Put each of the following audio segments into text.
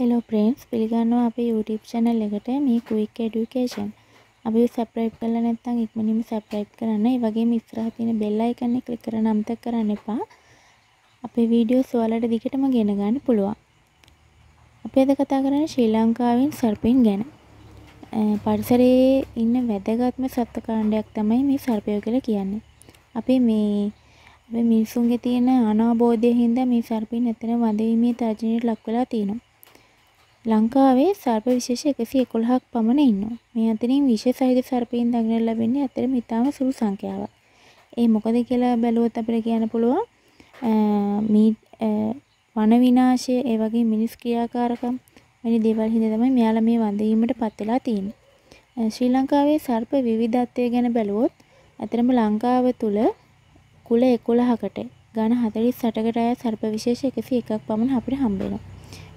Hello friends पिलगानो आप YouTube channel लेके मैं क्विक एजुकेशन अभी सब्सक्राइब करना නැත්නම් ඉක්මනින්ම सब्सक्राइब කරන්න. ඒ වගේම ඉස්සරහ තියෙන bell icon එක click කරන්න අමතක කරන්න එපා. අපේ වීඩියෝස් ඔයාලට දිගටම ගෙන ගන්න පුළුවන්. අපි අද කතා කරන්නේ ශ්‍රී ලංකාවෙන් සර්පින් ගැන. පරිසරයේ ඉන්න වැදගත්ම සත්ත්ව කාණ්ඩයක් තමයි මේ සර්පය කියලා කියන්නේ. අපි මේ මිනිසුන්ගේ තියෙන අනාබෝධය හින්දා මේ සර්පින් ඇත්තටම වඳවීමේ තර්ජනයට ලක් වෙලා තියෙනවා. ලංකාවේ සර්ප විශේෂ 111ක් පමණ ඉන්නවා. මේ අතරින් විශේෂ සහිත සර්පයන් දක්නට ලැබෙන්නේ අතරම ඉතාම සුළු සංඛ්‍යාවක්. ඒ මොකද කියලා බැලුවොත් අපිට කියන්න පුළුවන් වන විනාශය, ඒ වගේ මිනිස් ක්‍රියාකාරකම් වැනි දේවල් හින්දා තමයි මෙයාලා මේ වඳවීමට පත් වෙලා තියෙන්නේ. ශ්‍රී ලංකාවේ සර්ප විවිධත්වය ගැන බැලුවොත් අතරම ලංකාව තුල කුල 11කට ඝන 48කට අය සර්ප විශේෂ 101ක් පමණ අපිට හම්බ වෙනවා.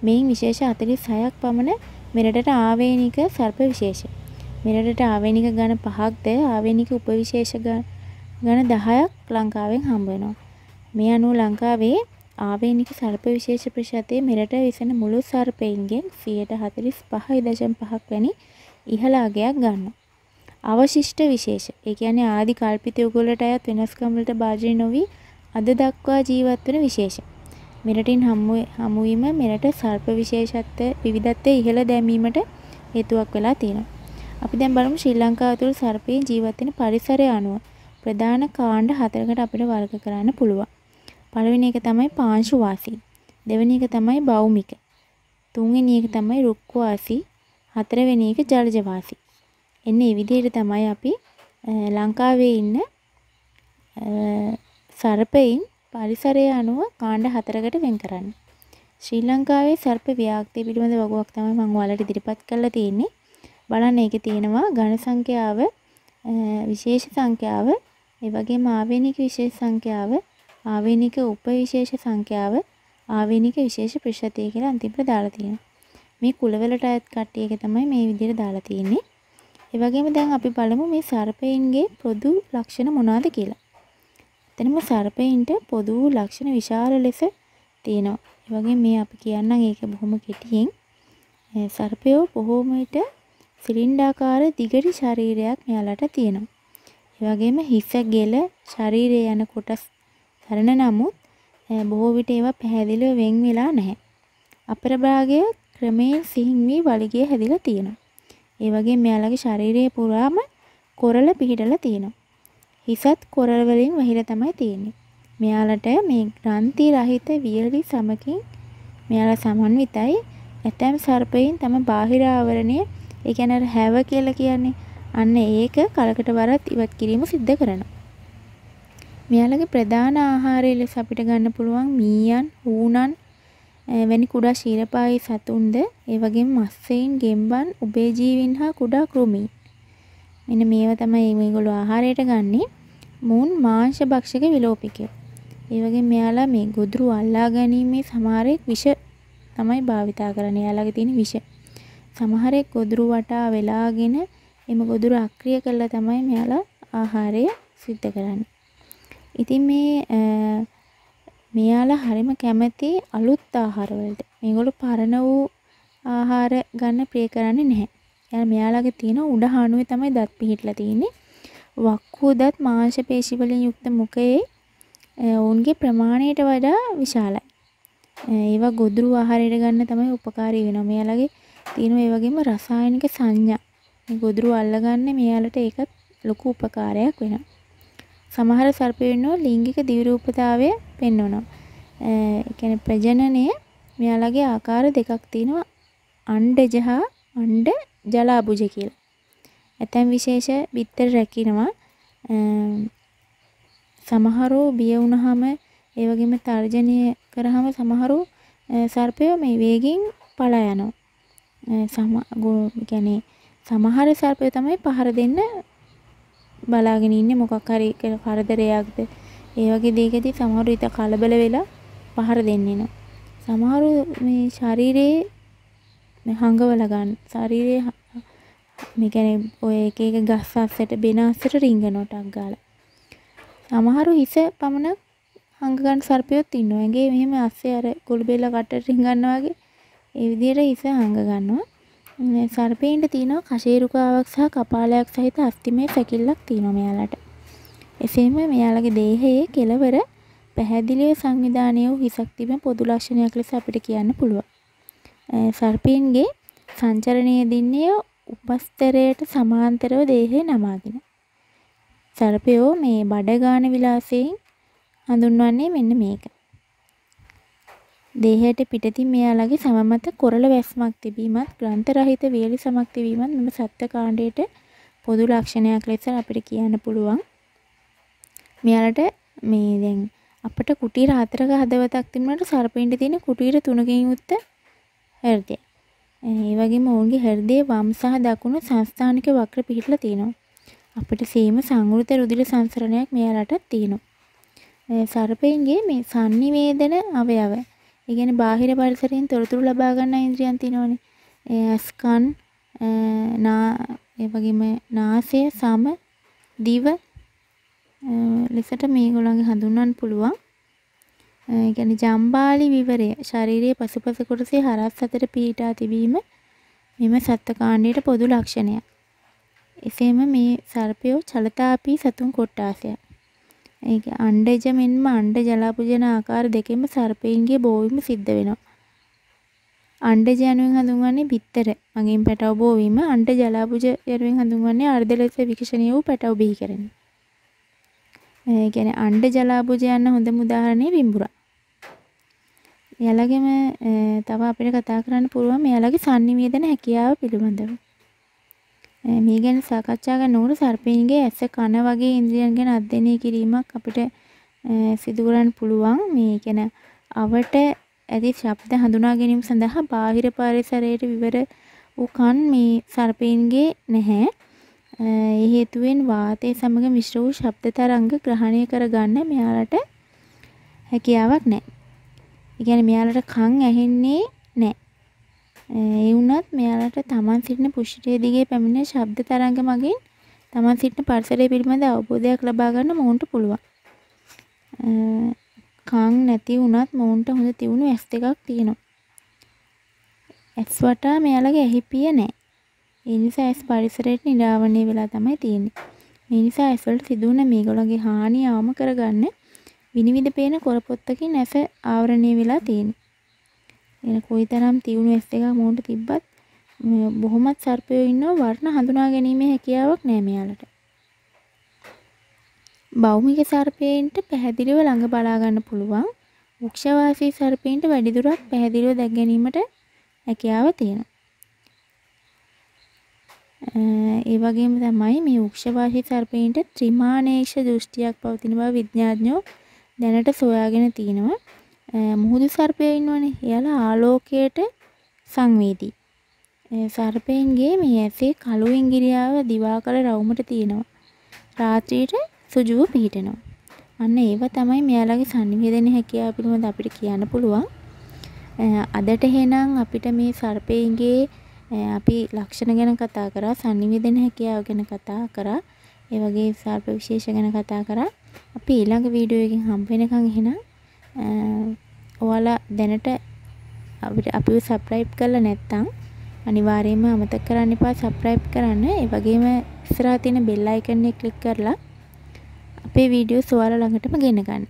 මෙයින් විශේෂ 46ක් පමණ මෙරටට ආවේනික සර්ප විශේෂ. මෙරටට ආවේනික ඝන 5ක්ද ආවේනික උපවිශේෂ ඝන 10ක් ලංකාවෙන් හම්බ වෙනවා. මේ අනුව ලංකාවේ ආවේනික සර්ප විශේෂ ප්‍රතිශතය මෙරට විසෙන මුළු සර්පයින්ගෙන් 145.5% වැනි ඉහළ අගයක් ගන්නවා. අවශිෂ්ට විශේෂ, ඒ කියන්නේ ආදි කල්පිත යුග වලට අයත් වෙනස්කම් වලට භාජනය නොවි අද දක්වා ජීවත් වෙන විශේෂ. මෙරටින් හමුවීම මෙරට සර්ප විශේෂත්ව විවිධත්වය ඉහළ දැමීමට හේතුවක් වෙලා තියෙනවා. අපි දැන් බලමු ශ්‍රී ලංකාව තුළ සර්පයන් ජීවත් වෙන පරිසරය අනුව ප්‍රධාන කාණ්ඩ 4කට අපිට වර්ග කරන්න පුළුවන්. පළවෙනි එක තමයි පාංශු වාසී, දෙවෙනි එක තමයි භෞමික, තුන්වෙනි එක තමයි රුක්ක වාසී, හතරවෙනි එක ජලජ වාසී. එන්න මේ විදිහට තමයි අපි ලංකාවේ ඉන්න සර්පයන් පරිසරය අනුව කාණ්ඩ 4කට වෙන් කරන්න. ශ්‍රී ලංකාවේ සර්ප ව්‍යාප්තිය පිළිබඳ වගුවක් තමයි මම ඔයාලට ඉදිරිපත් කරලා තියෙන්නේ. බලන්න ඒකේ තියෙනවා ඝන සංඛ්‍යාව, විශේෂ සංඛ්‍යාව, ඒ වගේම ආවේනික විශේෂ සංඛ්‍යාව, ආවේනික උපවිශේෂ සංඛ්‍යාව, ආවේනික විශේෂ ප්‍රතිශතය කියලා අන්තිමට දාලා තියෙනවා. මේ කුලවලට අයත් කට්ටියක තමයි මේ විදිහට දාලා තියෙන්නේ. ඒ වගේම දැන් අපි බලමු මේ සර්පයින්ගේ පොදු ලක්ෂණ මොනවාද කියලා. එතනම සර්පයින්ට පොදු ලක්ෂණ විශාල ලෙස තියෙනවා. ඒ වගේ මේ අපි කියන්නම් ඒක බොහොම කෙටියෙන්. සර්පයෝ බොහොම විට සිලින්ඩාකාර දිගටි ශරීරයක් මෙයාලට තියෙනවා. ඒ වගේම හිස, ගෙල, ශරීරය යන කොටස් සරණ නමුත් බොහෝ විට ඒවා පැහැදිලිව වෙන් වෙලා නැහැ. අපරභාගය ක්‍රමයෙන් සිහින් වී වලිගය හැදිලා තියෙනවා. ඒ වගේම මෙයාලගේ ශරීරය පුරාම කොරළ පිහිටලා තියෙනවා. හිසත් කොරල් වලින් වහිර තමයි තියෙන්නේ. මෙයාලට මේ ග්‍රන්ථි රහිත වියලි සමකින් මෙයාලා සමන්විතයි. ඇතැම් සර්පයින් තම බාහිර ආවරණය, ඒ කියන්නේ හැව කියලා කියන්නේ, අන්න ඒක කලකට වරක් ඉවත් කිරීම සිද්ධ කරනවා. මෙයාලගේ ප්‍රධාන ආහාරය ලෙස අපිට ගන්න පුළුවන් මීයන්, හූනන් වැනි කුඩා ශීරපායී සතුන්ද, ඒ වගේම මස්සෙයින්, ගෙම්බන්, උභයජීවීන් හා කුඩා කෘමීන්. මෙන්න මේවා තමයි මේගොල්ලෝ ආහාරයට ගන්නේ. මුන් මාංශ භක්ෂක විලෝපිකයෝ. ඒ වගේ මෙයාලා මේ ගොදුරු අල්ලා ගැනීමේ සමහරෙක් විෂ තමයි භාවිතා කරන්නේ. එයාලගේ තියෙන විෂ. සමහරෙක් ගොදුරු වටා වෙලාගෙන එම ගොදුරු අක්‍රිය කළා තමයි මෙයාලා ආහාරය සිද්ධ කරන්නේ. ඉතින් මෙයාලා හරිම කැමති අලුත් ආහාර වලට. මේගොල්ලෝ පරණ වූ ආහාර ගන්න ප්‍රිය කරන්නේ නැහැ. මෙයාලගේ තියෙන උඩ හානුවේ තමයි දත් පිහිටලා තියෙන්නේ. වක්කූ දත් මාංශ පේශි වලින් යුක්ත මුඛයේ ඔවුන්ගේ ප්‍රමාණයට වඩා විශාලයි. ඒවා ගොදුරු ආහාරයට ගන්න තමයි උපකාරී වෙනවා. මෙයාලගේ තියෙන ඒ වගේම රසායනික සංඥා. මේ ගොදුරු අල්ලගන්නේ මෙයාලට ඒකත් ලොකු උපකාරයක් වෙනවා. සමහර සර්පයන්ව ලිංගික දිවිරූපතාවය පෙන්වනවා. ඒ කියන්නේ ප්‍රජනනයේ මෙයාලගේ ආකාර දෙකක් තියෙනවා. අණ්ඩජ හා අණ්ඩ ජලාභුජ කියලා. ඇතැම් විශේෂ බිත්තර රැකිනවා. සමහරු බිය වුණාම ඒ වගේම තර්ජනය කරාම සමහරු සර්පය මේ වේගින් පලා යනවා. සමහර සර්පය තමයි පහර දෙන්න බලාගෙන ඉන්නේ, මොකක් හරි කරදරයක්ද ඒ වගේ දෙයකදී සමහරු ඉත කලබල වෙලා පහර දෙන්නේ නෝ. සමහරු මේ ශරීරයේ හංගවලා ගන්න, ශරීරයේ මේ කියන්නේ ඔය එක ගස් අස්සට බෙන අස්සට රිංගනටක් ගාලා. සමහරු හිස පමණක් හංග ගන්න සර්පයොත් ඉන්නවා. ඇඟේ මෙහෙම අස්සේ අර කුළුබෙල්ල කට රිංගනවා වගේ ඒ විදිහට හිස හංග ගන්නවා. සර්පෙන්ට තියෙනවා කශේරුකාවක් සහ කපාලයක් සහිත අස්තිමේ පැකිල්ලක් තියෙනවා මෙයාලට. එසේම මෙයාලගේ දේහයේ කෙළවර පැහැදිලිව සංවිධානය වූ හිසක් තිබෙන පොදු ලක්ෂණයක් ලෙස අපිට කියන්න පුළුවන්. සර්පෙන්ගේ සංචරණයේ දින්නේ උපස්තරයට සමාන්තරව දේහය නමාගෙන. සර්පයෝ මේ බඩගාන විලාසයෙන් හඳුන්වන්නේ මෙන්න මේක. දේහයට පිටතින් මෙයාලගේ සමමත කොරළ වැස්මක් තිබීමත් ග්‍රන්ථ රහිත වියලි සමක් තිබීමත් මෙම සත්ත්ව කාණ්ඩයට පොදු ලක්ෂණයක් ලෙස අපිට කියන්න පුළුවන්. මෙයාලට මේ දැන් අපිට කුටීර 4ක හදවතක් තිබුණාට සර්පින්ට තියෙන කුටීර 3කින් යුක්ත හෘදය. ඒ වගේම ඔවුන්ගේ හෘදයේ වම් සහ දකුණු සංස්ථානික වක්‍ර පිහිටලා තියෙනවා. අපිට සීම සංවෘත රුධිර සංසරණයක් මෙයාලට තියෙනවා. සර්පෙන්ගේ මේ sannivedana අවයව. ඒ කියන්නේ බාහිර පරිසරයෙන් තොරතුරු ලබා ගන්න ඉන්ද්‍රියන් තියෙනවානේ. ස්කන්, ඒ වගේම නාසය, සම, දිව ලෙසට මේගොල්ලන්ගේ හඳුන්වන්න පුළුවන්. ඒ කියන්නේ ජම්බාලි විවරය ශාරීරියේ පසුපස කොටසේ හරස් අතර පීඩා තිබීම මෙම සත්ත්ව කාණ්ඩයේ පොදු ලක්ෂණයක්. එසේම මේ සර්පයෝ චලතාපී සතුන් කොට්ටාසය. ඒක අණ්ඩජ මෙන්ම අණ්ඩ ජලාපුජන ආකාර දෙකෙන්ම සර්පයින්ගේ බෝවීම සිද්ධ වෙනවා. අණ්ඩජ යනුවෙන් හඳුන්වන්නේ බිත්තර මගින් පැටව බෝවීම, අණ්ඩ ජලාපුජ යනුවෙන් හඳුන්වන්නේ අර්ධ ලෙස විකෂණය වූ පැටව බිහි කරන. ඒ කියන්නේ අණ්ඩ ජලාපුජ යන හොඳම උදාහරණය විඹුරා. එයාලගෙම තව අපිට කතා කරන්න පුළුවන් එයාලගේ sannivedana හැකියාව පිළිබඳව. මේ ගැන සාකච්ඡා කරන උරු සර්පින්ගේ ඇස කන වගේ ඉන්ද්‍රියන් ගැන අධ්‍යයනය කිරීමක් අපිට සිදු කරන්න පුළුවන්. මේ කියන අවට ඇති ශබ්ද හඳුනා ගැනීම සඳහා බාහිර පරිසරයට විවර වූ කන් මේ සර්පින්ගේ නැහැ. ඒ හේතුවෙන් වාතය සමග මිශ්‍ර වූ ශබ්ද තරංග ග්‍රහණය කරගන්න මෙයාලට හැකියාවක් නැහැ. ඒ කියන්නේ මෙයාලට කන් ඇහෙන්නේ නැහැ. ඒ වුණත් මෙයාලට තමන් සිටින පුෂ්ඨයේ දිගේ පැමිණෙන ශබ්ද තරංග මගින් තමන් සිටින පරිසරය පිළිබඳ අවබෝධයක් ලබා ගන්න මොවුන්ට පුළුවන්. කන් නැති වුණත් මොවුන්ට හොඳ තියුණු ඇස් දෙකක් තියෙනවා. ඇස් වටා මෙයාලගේ ඇහිපිය නැහැ. ඒ නිසා ඇස් පරිසරයට නිරාවරණය වෙලා තමයි තියෙන්නේ. මේ නිසා ඇස් වලට සිදුවන මේගොල්ලන්ගේ හානිය අවම කරගන්න විනිවිද පේන කොරපොත්තකින් ඇස ආවරණය වෙලා තියෙන්නේ. එන කොයිතරම් තියුණු ඇස් එකක් මොන්ට තිබ්බත් බොහොමත් සර්පයෝ ඉන්නව වර්ණ හඳුනා ගැනීමේ හැකියාවක් නැහැ මෙයාලට. භෞමික සර්පයන්ට පැහැදිලිව ළඟ බලා ගන්න පුළුවන්. වෘක්ෂවාසී සර්පයන්ට වැඩි දුරක් පැහැදිලිව දැක ගැනීමට හැකියාව තියෙනවා. ඒ වගේම තමයි මේ වෘක්ෂවාසී සර්පයන්ට ත්‍රිමානේක්ෂ දෘෂ්ටියක් පවතින බව විද්‍යාඥයෝ දැනට සොයාගෙන තිනවා. මුහුදු සර්පයෝ ඉන්නවනේ. එයාලා ආලෝකයට සංවේදී. සර්පයන්ගේ මේ ඇසේ කළුවෙන් ගිරියාව දිවාකල රවුමට තියෙනවා. රාත්‍රියට සුජුව පිහිටනවා. අන්න ඒව තමයි මෙයාලගේ sannivedana හැකියාව පිළිබඳ අපිට කියන්න පුළුවන්. අදට එහෙනම් අපිට මේ සර්පයන්ගේ අපි ලක්ෂණ ගැන කතා කරා, sannivedana හැකියාව ගැන කතා කරා, ඒ වගේ සර්ප විශේෂ ගැන කතා කරා. අපි ඊළඟ වීඩියෝ එකකින් හම්බ වෙනකන් එහෙනම් ඔයාලා දැනට අපිව subscribe කරලා නැත්නම් අනිවාර්යයෙන්ම අමතක කරන්න එපා subscribe කරන්න. ඒ වගේම ඉස්සරහා තියෙන bell icon එක click කරලා අපේ videos ඔයාලා ළඟටම ගෙන ගන්න.